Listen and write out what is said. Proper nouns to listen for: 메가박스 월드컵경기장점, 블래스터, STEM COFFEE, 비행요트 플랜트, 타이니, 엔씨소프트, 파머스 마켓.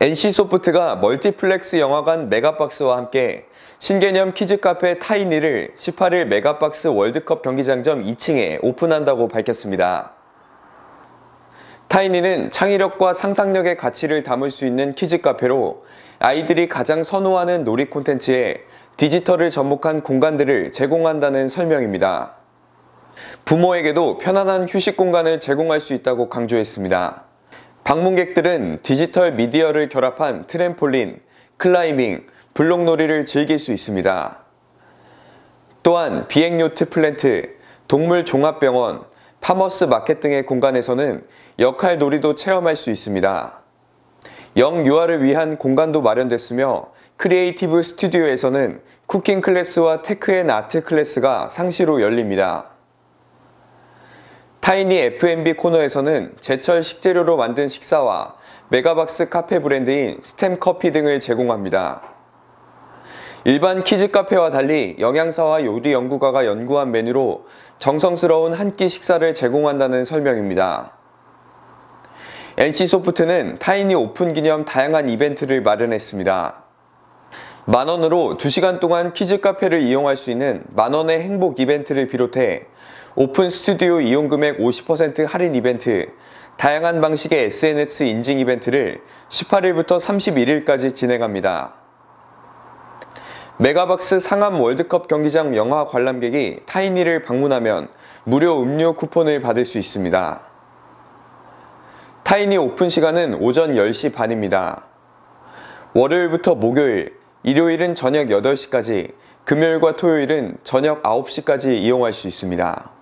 엔씨소프트가 멀티플렉스 영화관 메가박스와 함께 신개념 키즈카페 타이니를 18일 메가박스 월드컵 경기장점 2층에 오픈한다고 밝혔습니다. 타이니는 창의력과 상상력의 가치를 담을 수 있는 키즈카페로 아이들이 가장 선호하는 놀이 콘텐츠에 디지털을 접목한 공간들을 제공한다는 설명입니다. 부모에게도 편안한 휴식 공간을 제공할 수 있다고 강조했습니다. 방문객들은 디지털 미디어를 결합한 트램폴린, 클라이밍, 블록놀이를 즐길 수 있습니다. 또한 비행요트 플랜트, 동물종합병원, 파머스 마켓 등의 공간에서는 역할 놀이도 체험할 수 있습니다. 영유아를 위한 공간도 마련됐으며 크리에이티브 스튜디오에서는 쿠킹 클래스와 테크앤아트 클래스가 상시로 열립니다. 타이니 F&B 코너에서는 제철 식재료로 만든 식사와 메가박스 카페 브랜드인 STEM COFFEE 등을 제공합니다. 일반 키즈 카페와 달리 영양사와 요리 연구가가 연구한 메뉴로 정성스러운 한 끼 식사를 제공한다는 설명입니다. 엔씨소프트는 타이니 오픈 기념 다양한 이벤트를 마련했습니다. 만원으로 2시간 동안 키즈 카페를 이용할 수 있는 만원의 행복 이벤트를 비롯해 오픈 스튜디오 이용 금액 50% 할인 이벤트, 다양한 방식의 SNS 인증 이벤트를 18일부터 31일까지 진행합니다. 메가박스 상암 월드컵 경기장 영화 관람객이 타이니를 방문하면 무료 음료 쿠폰을 받을 수 있습니다. 타이니 오픈 시간은 오전 10시 반입니다. 월요일부터 목요일, 일요일은 저녁 8시까지, 금요일과 토요일은 저녁 9시까지 이용할 수 있습니다.